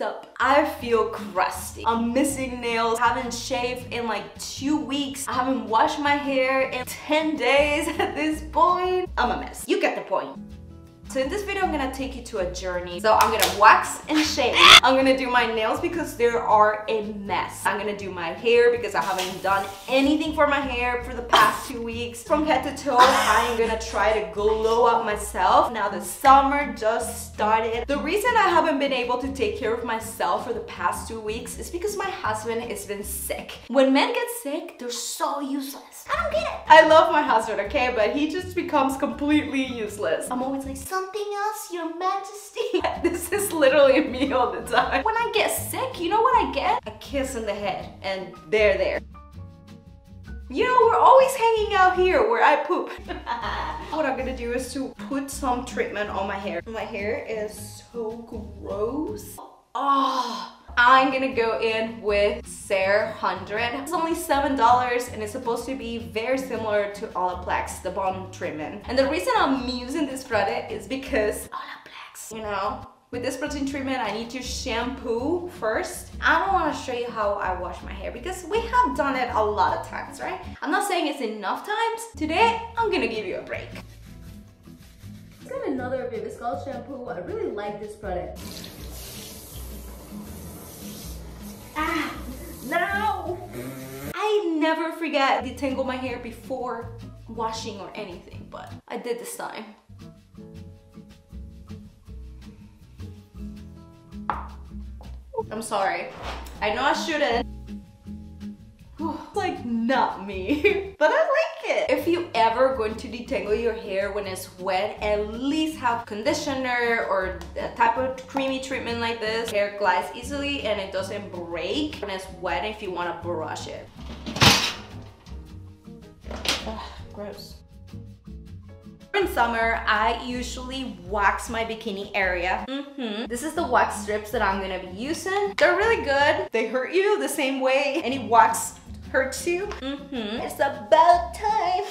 Next up, I feel crusty. I'm missing nails. Haven't shaved in like 2 weeks. I haven't washed my hair in 10 days at this point. I'm a mess. You get the point. So in this video, I'm gonna take you to a journey. So I'm gonna wax and shave. I'm gonna do my nails because they are a mess. I'm gonna do my hair because I haven't done anything for my hair for the past 2 weeks. From head to toe, I'm gonna try to glow up myself. Now the summer just started. The reason I haven't been able to take care of myself for the past 2 weeks is because my husband has been sick. When men get sick, they're so useless. I don't get it. I love my husband, okay? But he just becomes completely useless. I'm always like, something else, your majesty. This is literally me all the time. When I get sick, you know what I get? A kiss in the head, and they're there. You know, we're always hanging out here where I poop. What I'm gonna do is to put some treatment on my hair. My hair is so gross. Oh. I'm gonna go in with Ser 100. It's only $7 and it's supposed to be very similar to Olaplex, the balm treatment. And the reason I'm using this product is because Olaplex, you know, with this protein treatment, I need to shampoo first. I don't wanna show you how I wash my hair because we have done it a lot of times, right? I'm not saying it's enough times. Today, I'm gonna give you a break. Let's get another Viviscal shampoo. I really like this product. Ah, no! I never forget to detangle my hair before washing or anything, but I did this time. I'm sorry. I know I shouldn't. It's like not me, but I like it. If you ever going to detangle your hair when it's wet, at least have conditioner or a type of creamy treatment like this. Hair glides easily and it doesn't break when it's wet if you want to brush it. Ugh, gross. In summer, I usually wax my bikini area. This is the wax strips that I'm gonna be using. They're really good. They hurt you the same way any wax hurts you. It's about time.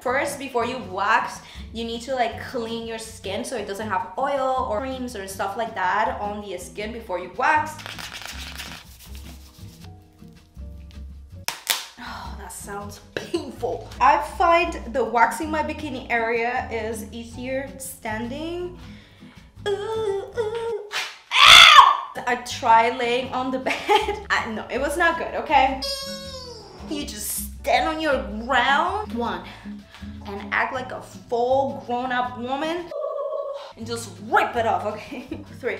First, before you wax, you need to like clean your skin so it doesn't have oil or creams or stuff like that on the skin before you wax. Oh, that sounds painful. I find the waxing my bikini area is easier standing. I tried laying on the bed. No, it was not good, okay? You just stand on your ground. One. And act like a full grown-up woman. And just rip it off, okay? Three.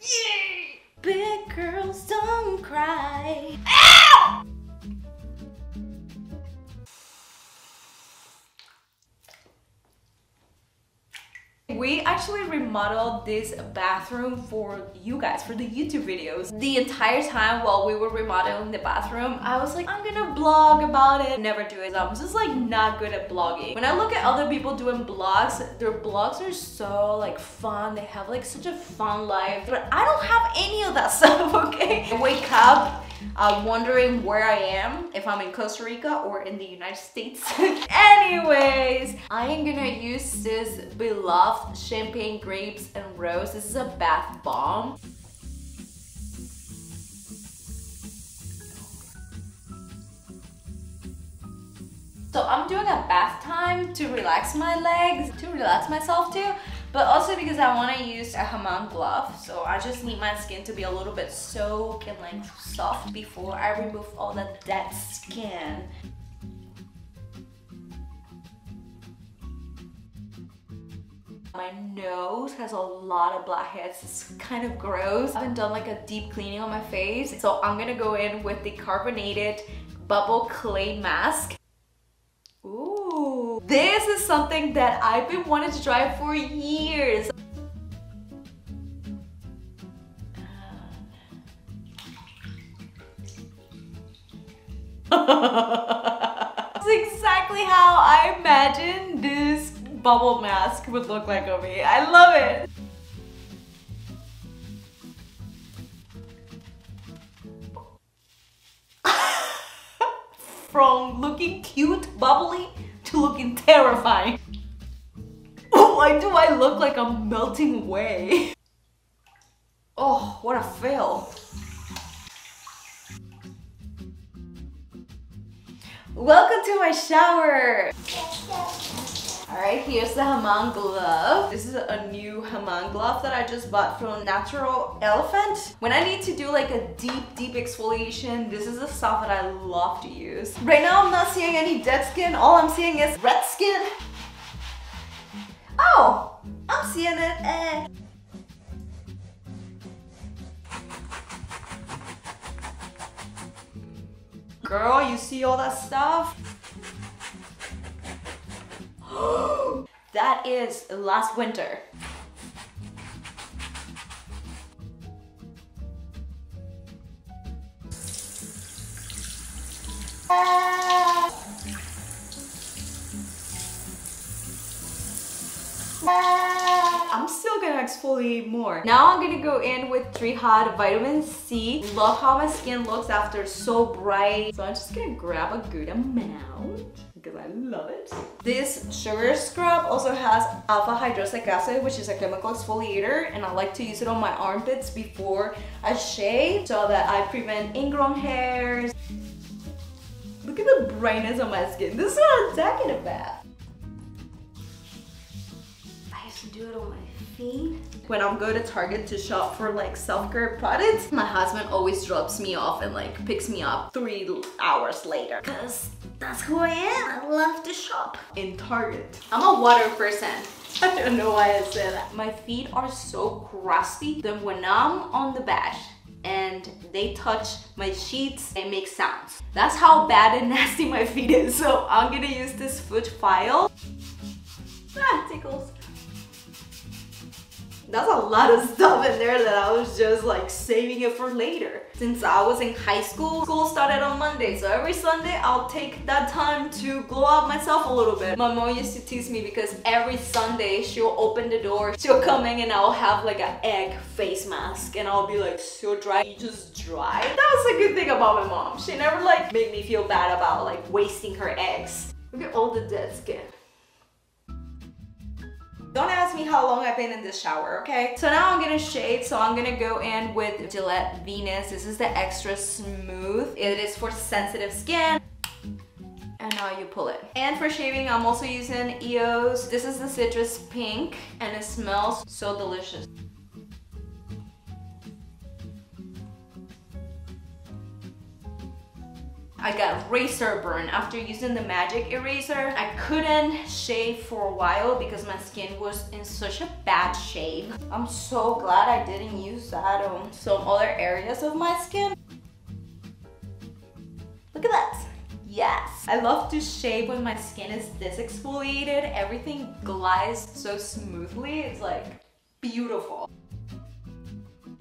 Yay! Big girls don't cry. Ow! We actually remodeled this bathroom for you guys, for the YouTube videos. The entire time while we were remodeling the bathroom, I was like, I'm gonna blog about it. Never do it. I'm just like not good at blogging. When I look at other people doing blogs, their blogs are so like fun. They have like such a fun life. But I don't have any of that stuff, okay? I wake up wondering where I am, if I'm in Costa Rica or in the United States. Anyways, I am gonna use this Beloved Champagne Grapes and Rose. This is a bath bomb. So I'm doing a bath time to relax my legs, to relax myself too, but also because I want to use a Hammam glove. So I just need my skin to be a little bit soaked and like soft before I remove all that dead skin. My nose has a lot of blackheads. It's kind of gross. I haven't done like a deep cleaning on my face. So I'm gonna go in with the carbonated bubble clay mask. Ooh, this is something that I've been wanting to try for years. It's exactly how I imagined this bubble mask would look like on me. I love it. From looking cute, bubbly, to looking terrifying. Why do I look like I'm melting away? Oh, what a fail. Welcome to my shower. Alright, here's the Hammam glove. This is a new Hammam glove that I just bought from Natural Elephant. When I need to do like a deep exfoliation, this is the stuff that I love to use. Right now I'm not seeing any dead skin, all I'm seeing is red skin. Oh, I'm seeing it. Girl, you see all that stuff? That is last winter. I'm still gonna exfoliate more. Now I'm gonna go in with Tree Hut Vitamin C. Love how my skin looks after, so bright. So I'm just gonna grab a good amount because I love it. This sugar scrub also has alpha hydroxalic acid, which is a chemical exfoliator, and I like to use it on my armpits before I shave so that I prevent ingrown hairs. Look at the brightness on my skin. This is what I'm talking about. To do it on my feet. When I go to Target to shop for like self-care products, my husband always drops me off and like picks me up 3 hours later. Cause that's who I am. I love to shop in Target. I'm a water person. I don't know why I said that. My feet are so crusty that when I'm on the bed and they touch my sheets, they make sounds. That's how bad and nasty my feet is. So I'm gonna use this foot file. Ah, tickles. That's a lot of stuff in there that I was just like saving it for later. Since I was in high school, school started on Monday, so every Sunday I'll take that time to glow up myself a little bit. My mom used to tease me because every Sunday she'll open the door, she'll come in and I'll have like an egg face mask and I'll be like so dry, you just dry. That was a good thing about my mom. She never like made me feel bad about like wasting her eggs. Look at all the dead skin. Don't ask me how long I've been in this shower, okay? So now I'm gonna shave, so I'm gonna go in with Gillette Venus. This is the extra smooth. It is for sensitive skin. And now you pull it. And for shaving, I'm also using EOS. This is the citrus pink, and it smells so delicious. I got razor burn after using the magic eraser. I couldn't shave for a while because my skin was in such a bad shape. I'm so glad I didn't use that on some other areas of my skin. Look at that. Yes. I love to shave when my skin is this exfoliated. Everything glides so smoothly. It's like beautiful.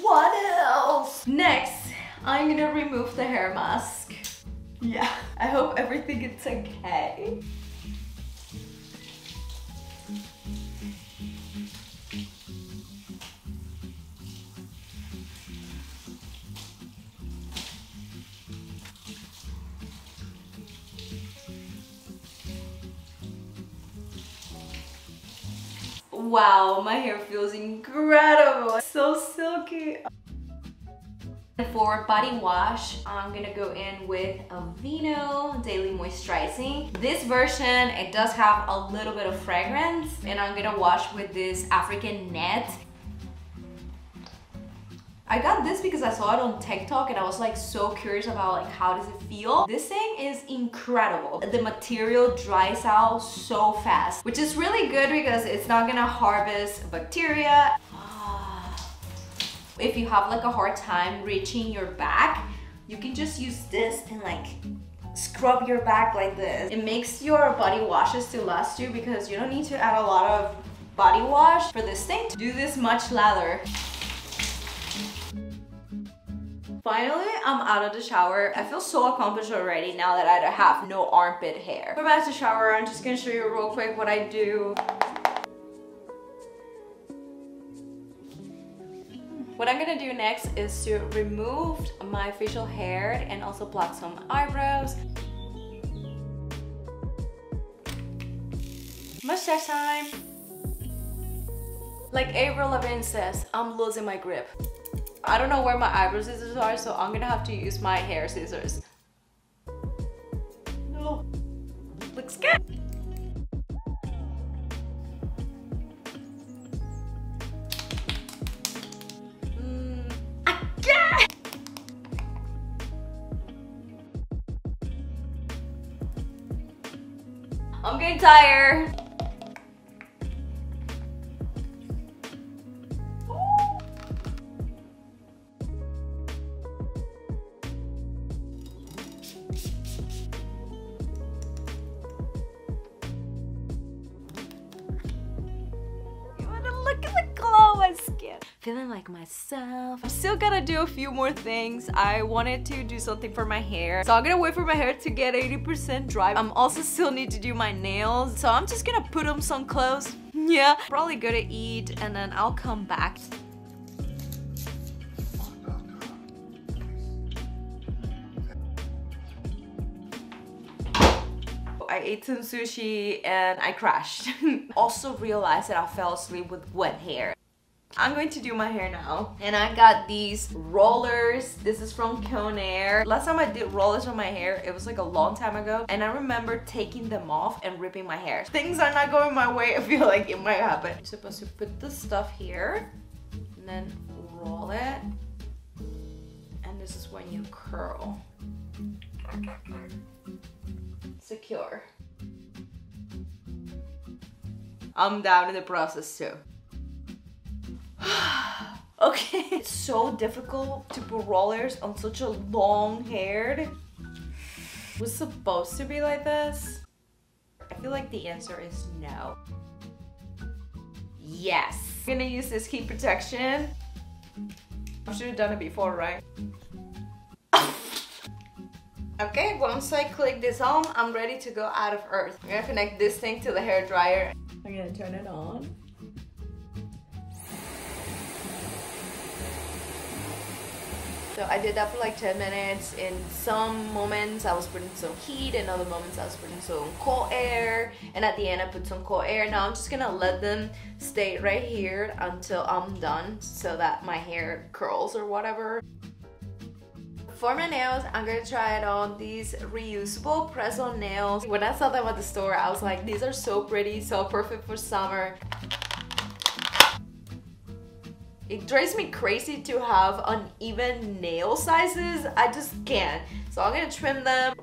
What else? Next, I'm gonna remove the hair mask. Yeah, I hope everything is okay. Wow, my hair feels incredible. So silky. For body wash, I'm gonna go in with Aveeno Daily Moisturizing. This version, it does have a little bit of fragrance, and I'm gonna wash with this African net. I got this because I saw it on TikTok and I was like so curious about like how does it feel. This thing is incredible. The material dries out so fast, which is really good because it's not gonna harvest bacteria. If you have like a hard time reaching your back, you can just use this and like scrub your back like this. It makes your body washes to last you because you don't need to add a lot of body wash for this thing to do this much lather. Finally, I'm out of the shower. I feel so accomplished already now that I have no armpit hair. We're back to shower. I'm just gonna show you real quick what I do. What I'm gonna do next is to remove my facial hair and also pluck some eyebrows. Mustache time! Like Avril Lavigne says, I'm losing my grip. I don't know where my eyebrow scissors are, so I'm gonna have to use my hair scissors. No. Looks good. I'm getting tired. Feeling like myself. I'm still gonna do a few more things. I wanted to do something for my hair, so I'm gonna wait for my hair to get 80% dry. I'm also still need to do my nails, so I'm just gonna put on some clothes. Yeah, probably go to eat and then I'll come back. I ate some sushi and I crashed. Also realized that I fell asleep with wet hair. I'm going to do my hair now, and I got these rollers. This is from Conair. Last time I did rollers on my hair, it was like a long time ago, and I remember taking them off and ripping my hair. Things are not going my way. I feel like it might happen. You're supposed to put the stuff here and then roll it, and this is when you curl. Secure. I'm down in the process too. Okay, it's so difficult to put rollers on such a long hair. It was supposed to be like this. I feel like the answer is no. Yes. I'm gonna use this heat protection. I should have done it before, right? Okay, once I click this on, I'm ready to go out of earth. I'm gonna connect this thing to the hair dryer. I'm gonna turn it on. So I did that for like 10 minutes. In some moments I was putting some heat, in other moments I was putting some cold air, and at the end I put some cold air. Now I'm just gonna let them stay right here until I'm done so that my hair curls or whatever. For my nails, I'm gonna try it on these reusable press-on nails. When I saw them at the store, I was like, these are so pretty, so perfect for summer. It drives me crazy to have uneven nail sizes. I just can't. So I'm gonna trim them.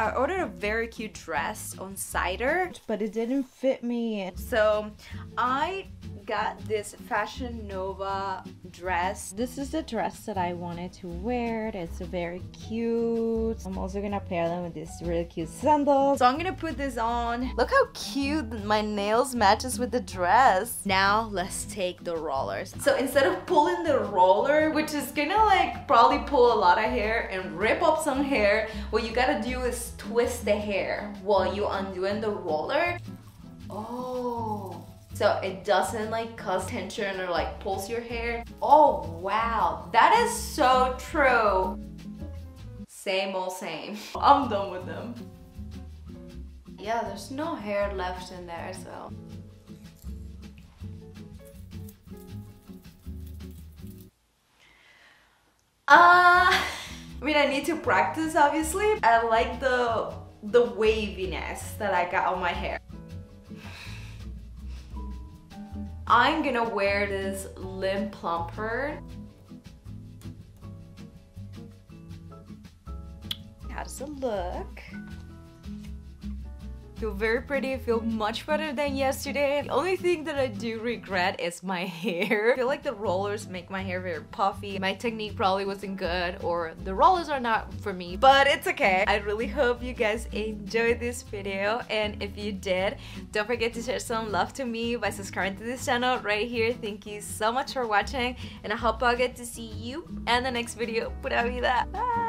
I ordered a very cute dress on Cider, but it didn't fit me. So I got this Fashion Nova dress. This is the dress that I wanted to wear. It's very cute. I'm also gonna pair them with these really cute sandals. So I'm gonna put this on. Look how cute my nails matches with the dress. Now let's take the rollers. So instead of pulling the roller, which is gonna like probably pull a lot of hair and rip up some hair, what you gotta do is twist the hair while you're undoing the roller. Oh. So it doesn't like cause tension or like pulls your hair. Oh wow, that is so true. Same old same. I'm done with them. Yeah, there's no hair left in there, so. I mean, I need to practice, obviously. I like the waviness that I got on my hair. I'm gonna wear this Limp Plumper. How does it look? Feel very pretty, feel much better than yesterday. The only thing that I do regret is my hair. I feel like the rollers make my hair very puffy. My technique probably wasn't good, or the rollers are not for me, but it's okay. I really hope you guys enjoyed this video, and if you did, don't forget to share some love to me by subscribing to this channel right here. Thank you so much for watching, and I hope I'll get to see you in the next video. Pura Vida! Bye!